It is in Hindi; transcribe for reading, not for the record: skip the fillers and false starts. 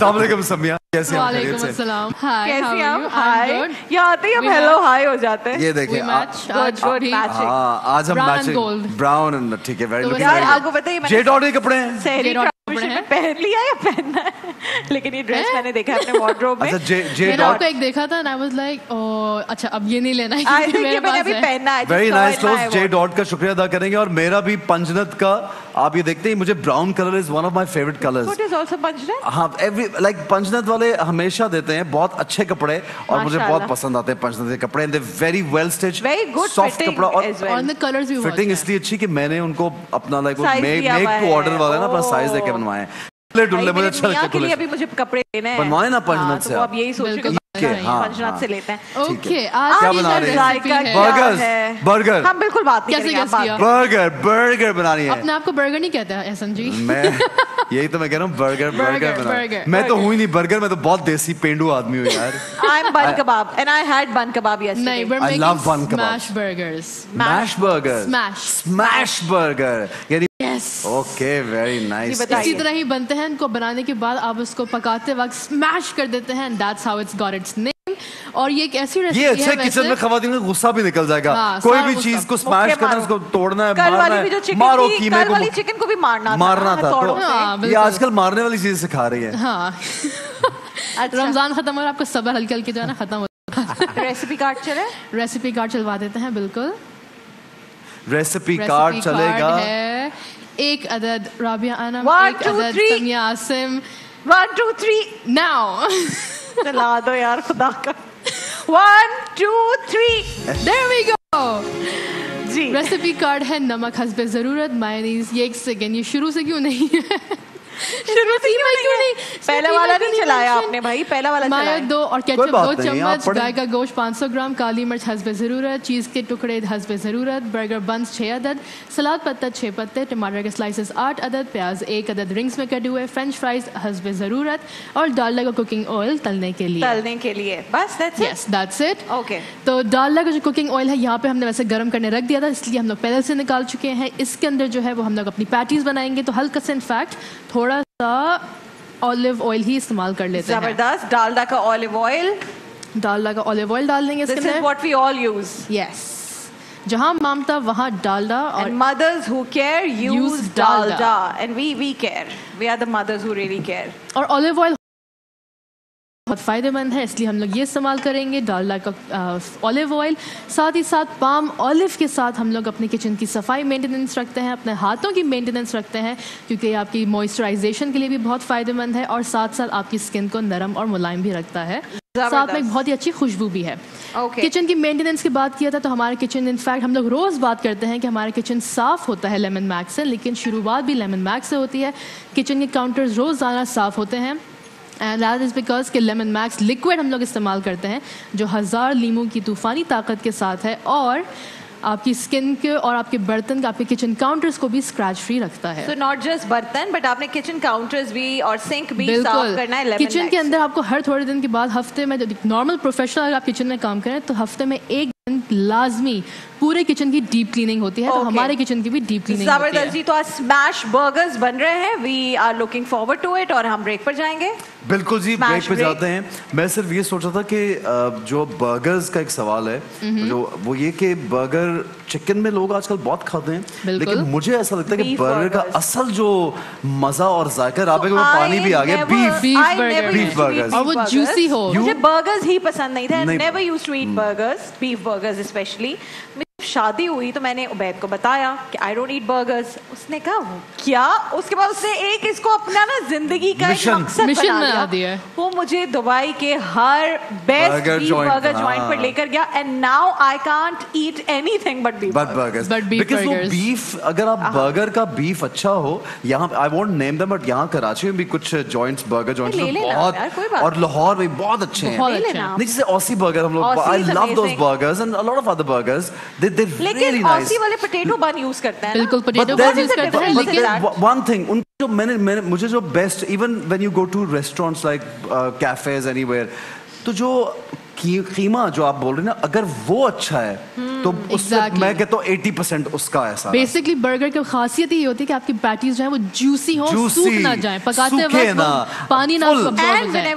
अस्सलामुअलैकुम सम्या, कैसे हैं? वालेकुम अस्सलाम, हाय, कैसी हैं आप? हाय, या आते ही हम हेलो हाय हो जाते हैं। ये देखिए आज हम मैचिंग ब्राउन एंड ठीक है वेरी लुकिंग। यार आपको पता है जेट ऑर्डर कपड़े हैं, सहरी में पहन लिया या पहनना है, लेकिन ये ड्रेस मैंने देखा अपने वार्डरोब में। मैंने आपको एक देखा था ना, आई वाज लाइक अच्छा अब ये नहीं लेना है, ये मैंने अभी पहना है। वेरी नाइस दोस्त, जे डॉट का शुक्रिया अदा करेंगे और मेरा भी पंजनत का। आप ये देखते हैं मुझे brown colour is one of my favourite colours. What is also पंजनत। हां एवरी लाइक पंजनत वाले हमेशा देते हैं बहुत अच्छे कपड़े और मुझे बहुत पसंद आते हैं पंजनत के कपड़े। They very well stitched, very good soft कपड़ा और द कलर्स भी फिटिंग इसलिए अच्छी कि मैंने उनको अपना लाइक मेक टू ऑर्डर वाला ना अपना साइज देके बनवाए। अभी मुझे कपड़े लेने हैं, बनवाए ना पंजनत से। आप यही सोच के पंजनाथ से लेते हैं। ओके, आज बना रहे हैं बर्गर। बर्गर हम बिल्कुल बात नहीं करेंगे, बर्गर बना रही है। अपने आपको बर्गर नहीं कहता एहसन जी? मैं यही तो मैं कह रहा हूँ बर्गर बर्गर। मैं तो हूँ ही नहीं बर्गर, मैं तो बहुत देसी पेंडू आदमी हूँ यार। आई एम बन कबाब एंड आई हैड बन कबाब yesterday। I love bun kebab, smash burger, smash burger यानी। Okay very nice. इसी तरह ही बनते हैं, इनको बनाने के बाद आप उसको पकाते वक्त स्मैश कर देते हैं, that's how it's got its name. और ये एक ऐसी रेसिपी है, अच्छे किचन में खवातीन का गुस्सा भी निकल जाएगा। कोई भी चीज को स्मैश करना, उसको तोड़ना है, मारना है, मारो कीमे को, चिकन को भी मारना था। ये आजकल मारने वाली चीज सिखा रही है। रमजान खत्म हो रहा है, आपको सब्र हल्के हल्के जो है ना खत्म हो रहा। रेसिपी कार्ड चले, रेसिपी कार्ड चलवा देते हैं। बिल्कुल रेसिपी कार्ड चलेगा। एक अदद राबिया आना, एक अदद समिया आसिम। 1 2 3 now चला दो यार खुदा का। 1 2 3 there we go जी। रेसिपी कार्ड है नमक हस्बे ज़रूरत, मायोनीज़। ये एक सेकेंड, ये शुरू से क्यों नहीं है? शुरू से क्यों नहीं? पहला वाला नहीं चलाया आपने भाई, पहला वाला चलाया। मायो 2 और केचप 2 चम्मच, गाय का गोश्त 500 ग्राम, काली मिर्च हस्बे ज़रूरत, चीज़ के टुकड़े हस्बे ज़रूरत, बर्गर बंस 6 अदद, सलाद पत्ता 6 पत्ते, टमाटर के स्लाइसेस 8 अदद, प्याज 1 अदद रिंग्स में कटे हुए, फ्रेंच फ्राइज हस्बे ज़रूरत और डालडा का कुकिंग ऑयल तलने के लिए। बस दैट्स इट। ओके, तो डालडा का जो कुकिंग ऑयल है यहाँ पे हमने वैसे गर्म करने रख दिया था, इसलिए हम लोग पहले से निकाल चुके हैं। इसके अंदर जो है वो हम लोग अपनी पैटीज बनाएंगे, तो हल्का सा इनफैक्ट थोड़ा सा ऑलिव ऑयल ही इस्तेमाल कर लेते हैं। जबरदस्त, डालडा का ऑलिव ऑयल, डालडा का ऑलिव ऑयल डाल देंगे इसके अंदर। What we all use, yes, जहां मामता वहां डालडा। और mothers who care use Dalda and we care, we are the mothers who really care. और ऑलिव ऑयल बहुत फ़ायदेमंद है, इसलिए हम लोग ये इस्तेमाल करेंगे डालडा का ऑलिव ऑयल। साथ ही साथ पाम ऑलिव के साथ हम लोग अपने किचन की सफाई मेंटेनेंस रखते हैं, अपने हाथों की मेंटेनेंस रखते हैं, क्योंकि आपकी मॉइस्चराइजेशन के लिए भी बहुत फ़ायदेमंद है और साथ साथ आपकी स्किन को नरम और मुलायम भी रखता है। साथ में एक बहुत ही अच्छी खुशबू भी है। किचन की मेंटेनेंस की बात किया था, तो हमारा किचन इनफैक्ट हम लोग रोज़ बात करते हैं कि हमारा किचन साफ़ होता है लेमन मैक्स से, लेकिन शुरुआत भी लेमन मैक्स से होती है। किचन के काउंटर्स रोज़ाना साफ़ होते हैं एंड दैट इज़ बिकॉज के लेमन मैक्स लिक्विड हम लोग इस्तेमाल करते हैं, जो 1000 लीमों की तूफ़ानी ताकत के साथ है और आपकी स्किन के और आपके बर्तन, आपके किचन काउंटर्स को भी स्क्रैच फ्री रखता है। सो नॉट जस्ट बर्तन बट आपने किचन काउंटर्स भी और सिंक भी साफ करना है। किचन के अंदर आपको हर थोड़े दिन के बाद, हफ्ते में, नॉर्मल प्रोफेशनल अगर आप किचन में काम करें तो हफ्ते में एक लाजमी पूरे किचन की डीप क्लीनिंग होती है। तो हमारे किचन की भी डीप क्लीनिंग होती है। जी, तो आज स्मैश बर्गर्स बन रहे हैं, we are looking forward to it और हम ब्रेक पर जाएंगे। बिल्कुल जी, ब्रेक पे जाते हैं। मैं सिर्फ ये सोच रहा था कि जो बर्गर्स का एक सवाल है, जो वो ये कि बर्गर चिकन में लोग आजकल बहुत खाते हैं, लेकिन मुझे ऐसा लगता है कि बर्गर का असल जो मजा और जायका, राबे को पानी भी आ गया, बीफ बर्गर्स और वो जूसी हो। मुझे बर्गर्स ही पसंद नहीं थे, never used to eat burgers, beef burgers specially. शादी हुई तो मैंने उबैद को बताया कि आई डोंट ईट बर्गर्स। उसने कहा क्या? उसके बाद उसने एक इसको अपना ना जिंदगी का मिशन बना दिया। वो मुझे दुबई के हर बेस्ट बर्गर जॉइंट पर लेकर गया and now I can't eat anything but burgers. Because वो बीफ, अगर आप बर्गर का बीफ अच्छा हो, यहाँ I won't name them but यहाँ कराची में भी कुछ जॉइंट्स, बर्गर जॉइंट्स बहुत और लाहौर में बहुत अच्छे हैं। जैसे ऑसी बर्गर, हम लोग I love those burgers and a lot of other burgers. लेकिन ऑसी वाले पोटैटो बन यूज करते हैं, बिल्कुल पोटैटो बन यूज करते हैं। लेकिन वन थिंग, उन जो मैंने मुझे जो best, even when you go to restaurants like cafes anywhere, तो जो कीमा जो आप बोल रहे हैं ना, अगर वो अच्छा है तो exactly. मैं कहता हूँ 80% उसका ऐसा बेसिकली बर्गर की खासियत ही होती है कि आपकी पैटीज जो है वो जूसी हो, सूख ना जाए, पकाते वक्त पानी ना